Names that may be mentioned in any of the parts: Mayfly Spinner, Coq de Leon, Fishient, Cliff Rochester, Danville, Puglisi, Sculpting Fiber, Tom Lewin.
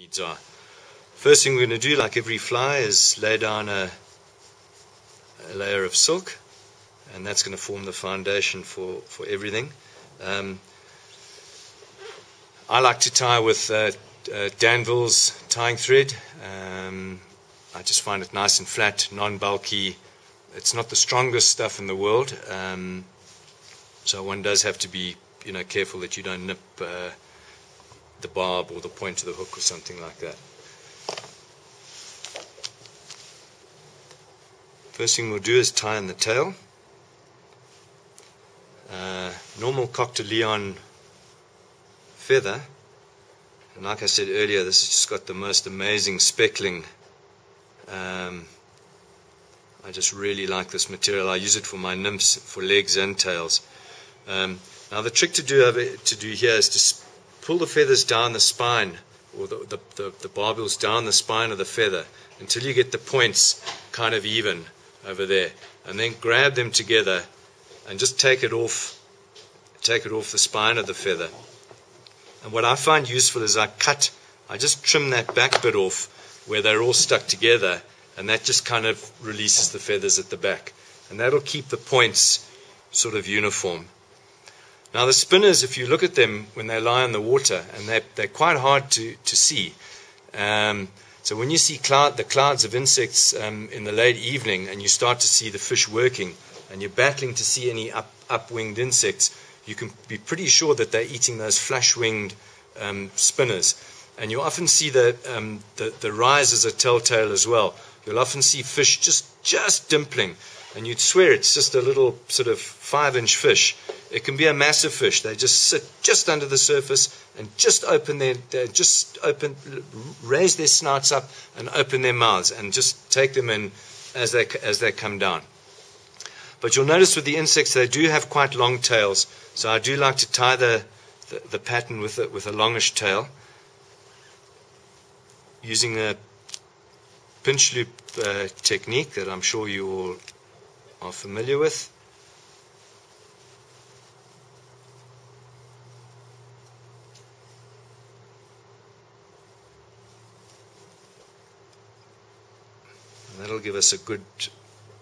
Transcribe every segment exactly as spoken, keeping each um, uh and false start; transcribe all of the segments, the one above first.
Needs are. First thing we're going to do, like every fly, is lay down a, a layer of silk, and that's going to form the foundation for, for everything. Um, I like to tie with uh, uh, Danville's tying thread. Um, I just find it nice and flat, non-bulky. It's not the strongest stuff in the world, um, so one does have to be, you know, careful that you don't nip uh, the barb or the point of the hook or something like that. First thing we'll do is tie in the tail. Uh, normal Coq de Leon feather, and like I said earlier, this has just got the most amazing speckling. Um, I just really like this material. I use it for my nymphs, for legs and tails. Um, now the trick to do over, to do here is to pull the feathers down the spine, or the, the, the, the barbels down the spine of the feather, until you get the points kind of even over there, and then grab them together and just take it off take it off the spine of the feather. And what I find useful is I cut I just trim that back bit off where they're all stuck together, and that just kind of releases the feathers at the back, and that'll keep the points sort of uniform. Now the spinners, if you look at them when they lie in the water, and they, they're quite hard to, to see. Um, so when you see cloud, the clouds of insects um, in the late evening, and you start to see the fish working, and you're battling to see any up, up-winged insects, you can be pretty sure that they're eating those flash-winged um, spinners. And you often see the, um, the, the rise as a telltale as well. You'll often see fish just, just dimpling, and you'd swear it's just a little sort of five-inch fish. It can be a massive fish. They just sit just under the surface and just open their, just open, raise their snouts up and open their mouths and just take them in as they as they come down. But you'll notice with the insects, they do have quite long tails. So I do like to tie the the, the pattern with it with a longish tail, using a pinch loop uh, technique that I'm sure you all are familiar with. And that'll give us a good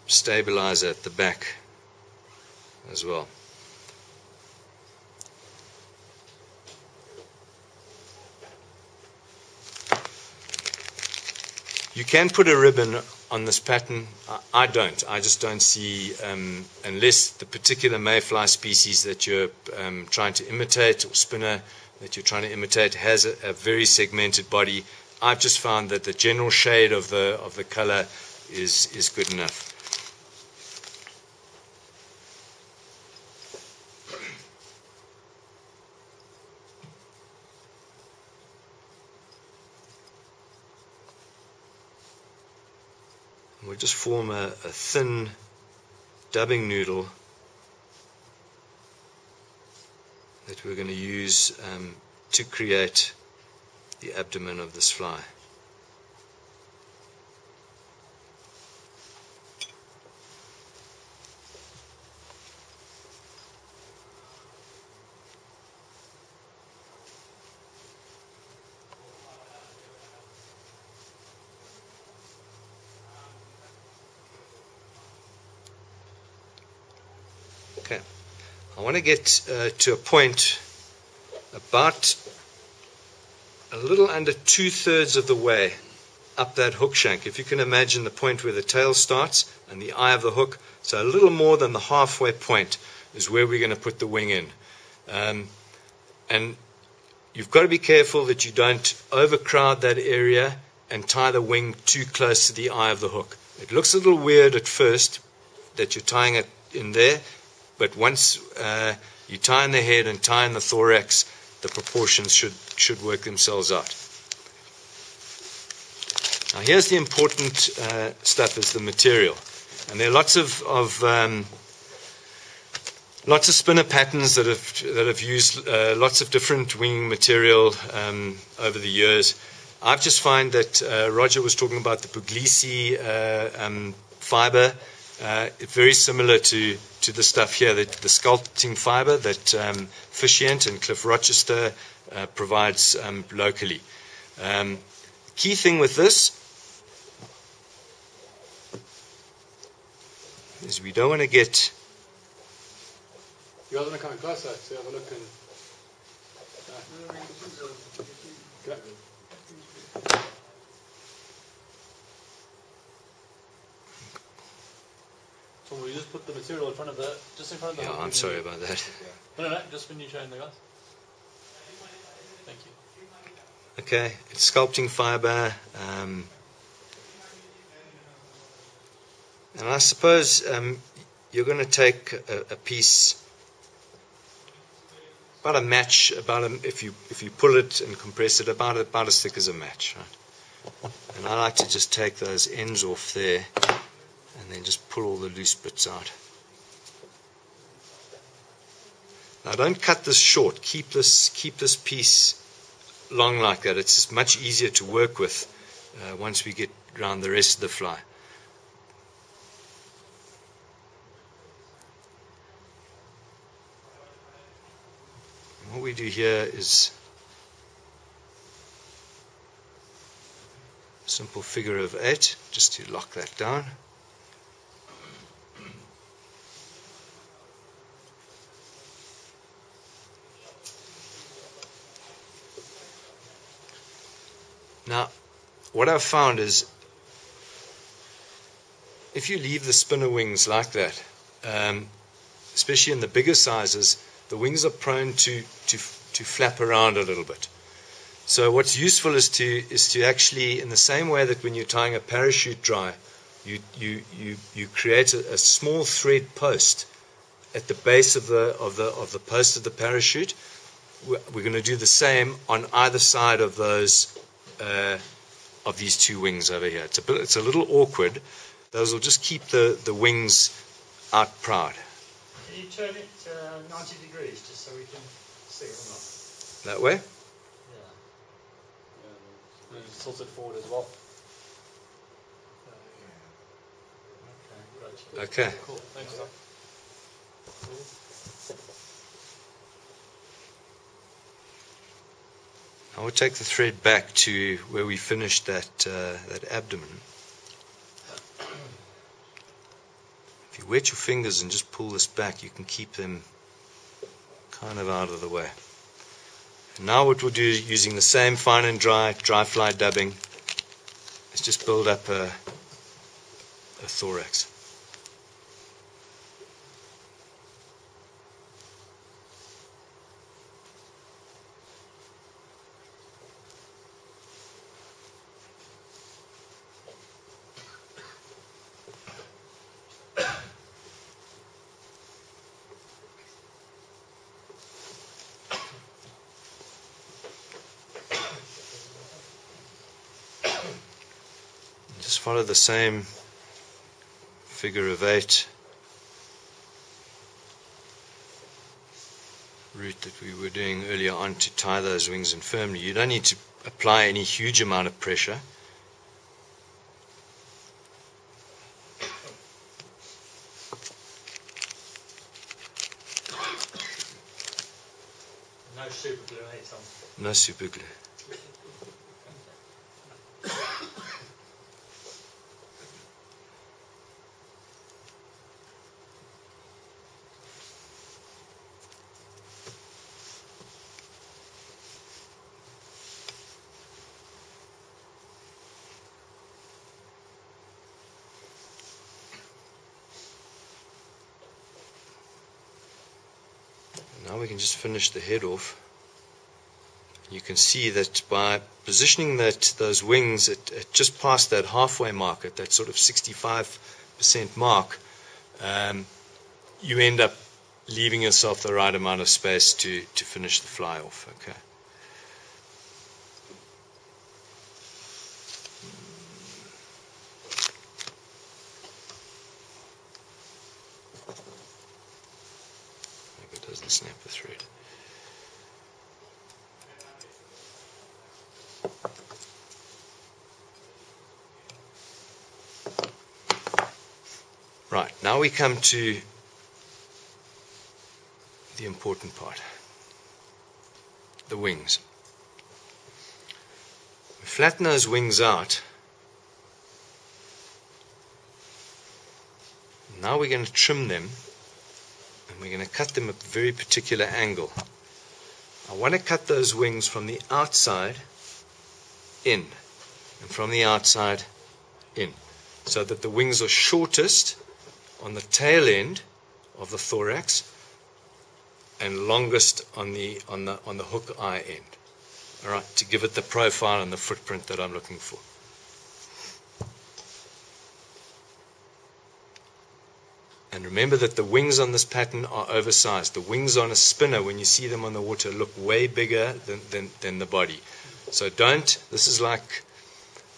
stabilizer at the back as well. You can put a ribbon on this pattern. I don't. I just don't see, um, unless the particular mayfly species that you're um, trying to imitate, or spinner that you're trying to imitate, has a, a very segmented body. I've just found that the general shade of the of the color is is good enough. We'll just form a, a thin dubbing noodle that we're going to use um, to create the abdomen of this fly. Okay, I want to get uh, to a point about a little under two-thirds of the way up that hook shank. If you can imagine the point where the tail starts and the eye of the hook, so a little more than the halfway point is where we're going to put the wing in. Um, and you've got to be careful that you don't overcrowd that area and tie the wing too close to the eye of the hook. It looks a little weird at first that you're tying it in there, but once uh, you tie in the head and tie in the thorax, the proportions should, should work themselves out. Now here's the important uh, stuff, is the material. And there are lots of, of um, lots of spinner patterns that have, that have used uh, lots of different wing material um, over the years. I've just found that uh, Roger was talking about the Puglisi uh, um, fiber. Uh, it's very similar to, to the stuff here, the, the sculpting fiber that um, Fishient and Cliff Rochester uh, provides um, locally. Um, the key thing with this is we don't want to get... You guys want to come in closer to have a look and... Uh, okay. So we just put the material in front of the, just in front of the... Yeah, I'm sorry you... about that. No, no, no, just when you're showing the guys. Thank you. Okay, it's sculpting fibre. Um, and I suppose um, you're going to take a, a piece... About a match, about a, if you if you pull it and compress it, about about as thick as a match, right? And I like to just take those ends off there, and then just pull all the loose bits out. Now don't cut this short. Keep this keep this piece long like that. It's just much easier to work with uh, once we get round the rest of the fly. What we do here is a simple figure of eight, just to lock that down. Now, what I've found is if you leave the spinner wings like that, um, especially in the bigger sizes, the wings are prone to, to to flap around a little bit. So what's useful is to is to actually, in the same way that when you're tying a parachute dry, you you you, you create a, a small thread post at the base of the of the of the post of the parachute. We're, we're going to do the same on either side of those uh, of these two wings over here. It's a bit, it's a little awkward. Those will just keep the the wings out proud. Can you turn it uh, ninety degrees just so we can see it or not? That way? Yeah. yeah. And just tilt it forward as well. Okay. Okay. Cool. Thanks, Doc. Cool. I will take the thread back to where we finished that uh, that abdomen. If you wet your fingers and just pull this back, you can keep them kind of out of the way. And now what we'll do, using the same fine and dry, dry fly dubbing, is just build up a, a thorax. Follow the same figure of eight route that we were doing earlier on to tie those wings in firmly. You don't need to apply any huge amount of pressure. No super glue, eh, Tom? No super glue. Now we can just finish the head off. You can see that by positioning that those wings at, at just past that halfway mark, at that sort of sixty-five percent mark, um, you end up leaving yourself the right amount of space to, to finish the fly off. Okay. Snap the thread. Right, now we come to the important part, the wings. Flatten those wings out. Now we're going to trim them, and we're going to cut them at a very particular angle. I want to cut those wings from the outside in, and from the outside in, so that the wings are shortest on the tail end of the thorax and longest on the on the on the hook eye end. All right, to give it the profile and the footprint that I'm looking for. And remember that the wings on this pattern are oversized. The wings on a spinner, when you see them on the water, look way bigger than, than, than the body. So don't, this is like,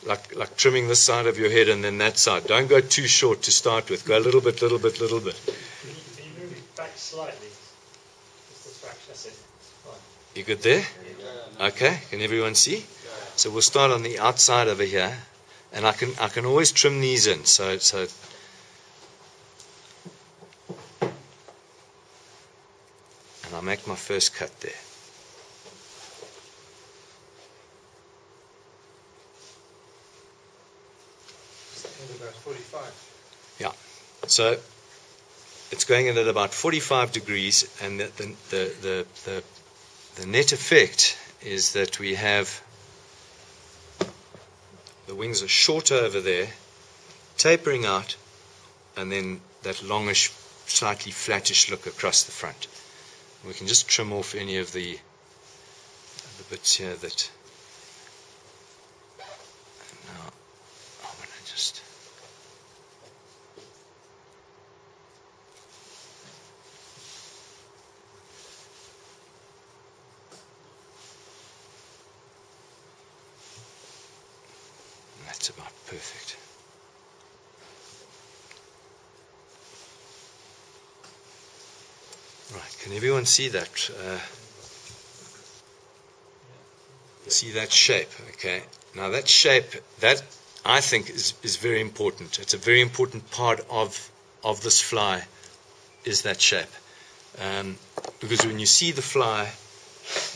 like, like trimming this side of your head and then that side. Don't go too short to start with. Go a little bit, little bit, little bit. Can you move it back slightly? Just the fraction, that's it. You good there? Okay, can everyone see? So we'll start on the outside over here. And I can, I can always trim these in. So, so and I'll make my first cut there. It's about forty-five. Yeah. So it's going in at about forty-five degrees, and the the the the, the, the net effect is that we have the wings are shorter over there, tapering out, and then that longish, slightly flattish look across the front. We can just trim off any of the, the bits here that. Now, I'm going to just. That's about perfect. Right, can everyone see that? Uh, see that shape, okay? Now that shape, that I think is, is very important. It's a very important part of, of this fly, is that shape. Um, because when you see the fly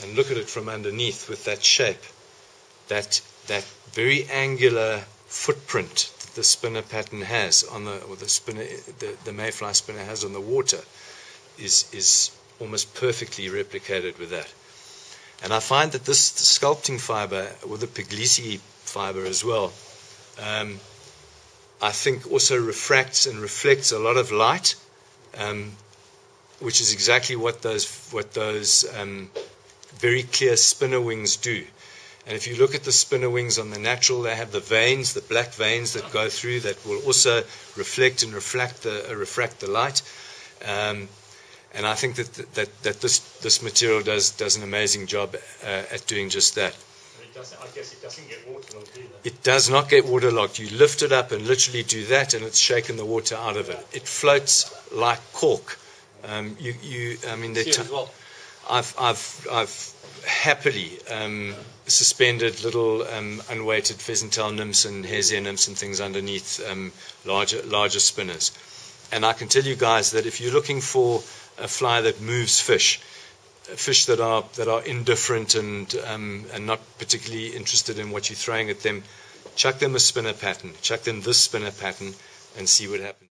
and look at it from underneath with that shape, that, that very angular footprint that the spinner pattern has on the, or the spinner, the, the mayfly spinner has on the water, Is, is almost perfectly replicated with that. And I find that this sculpting fiber, or the Puglisi fiber as well, um, I think also refracts and reflects a lot of light, um, which is exactly what those, what those um, very clear spinner wings do. And if you look at the spinner wings on the natural, they have the veins, the black veins that go through that will also reflect and refract the, uh, refract the light. Um, And I think that that that this this material does does an amazing job uh, at doing just that. And it doesn't, I guess it doesn't get waterlogged either. It does not get waterlogged. You lift it up and literally do that, and it's shaken the water out of it. It floats like cork. Um, you you I mean the well. I've I've I've happily um, suspended little um, unweighted pheasant tail nymphs and hare's ear nymphs and things underneath um, larger larger spinners, and I can tell you guys that if you're looking for a fly that moves fish, fish that are that are indifferent and um, and not particularly interested in what you're throwing at them, chuck them a spinner pattern, chuck them this spinner pattern, and see what happens.